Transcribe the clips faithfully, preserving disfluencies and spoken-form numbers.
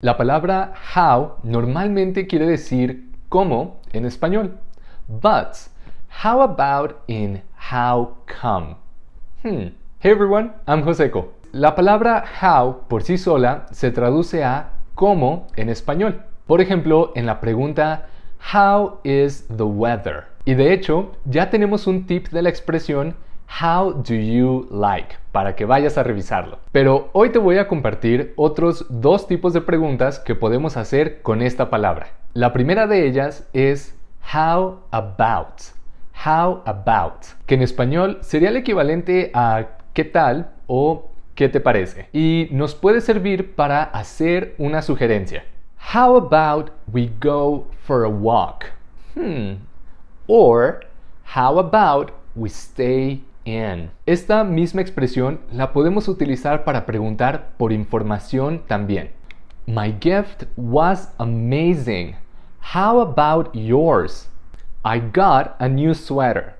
La palabra how normalmente quiere decir cómo en español. But, how about in how come? Hmm. Hey everyone, I'm Joseco. La palabra how por sí sola se traduce a cómo en español. Por ejemplo, en la pregunta how is the weather? Y de hecho, ya tenemos un tip de la expresión how do you like, para que vayas a revisarlo. Pero hoy te voy a compartir otros dos tipos de preguntas que podemos hacer con esta palabra. La primera de ellas es how about, how about, que en español sería el equivalente a ¿qué tal? O ¿qué te parece? Y nos puede servir para hacer una sugerencia. How about we go for a walk? Hmm. Or how about we stay in. Esta misma expresión la podemos utilizar para preguntar por información también. My gift was amazing. How about yours? I got a new sweater.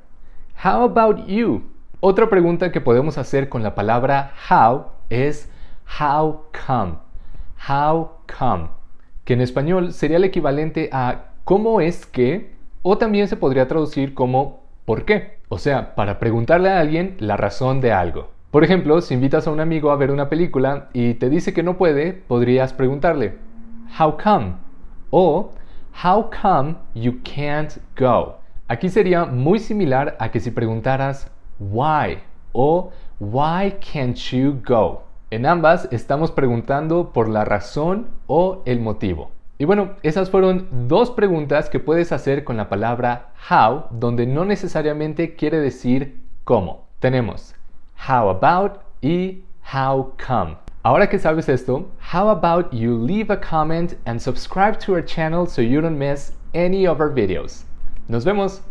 How about you? Otra pregunta que podemos hacer con la palabra how es how come. How come, que en español sería el equivalente a ¿cómo es que? O también se podría traducir como ¿por qué? O sea, para preguntarle a alguien la razón de algo. Por ejemplo, si invitas a un amigo a ver una película y te dice que no puede, podrías preguntarle how come o how come you can't go. Aquí sería muy similar a que si preguntaras why o why can't you go. En ambas estamos preguntando por la razón o el motivo. Y bueno, esas fueron dos preguntas que puedes hacer con la palabra how, donde no necesariamente quiere decir cómo. Tenemos how about y how come. Ahora que sabes esto, how about you leave a comment and subscribe to our channel so you don't miss any of our videos. ¡Nos vemos!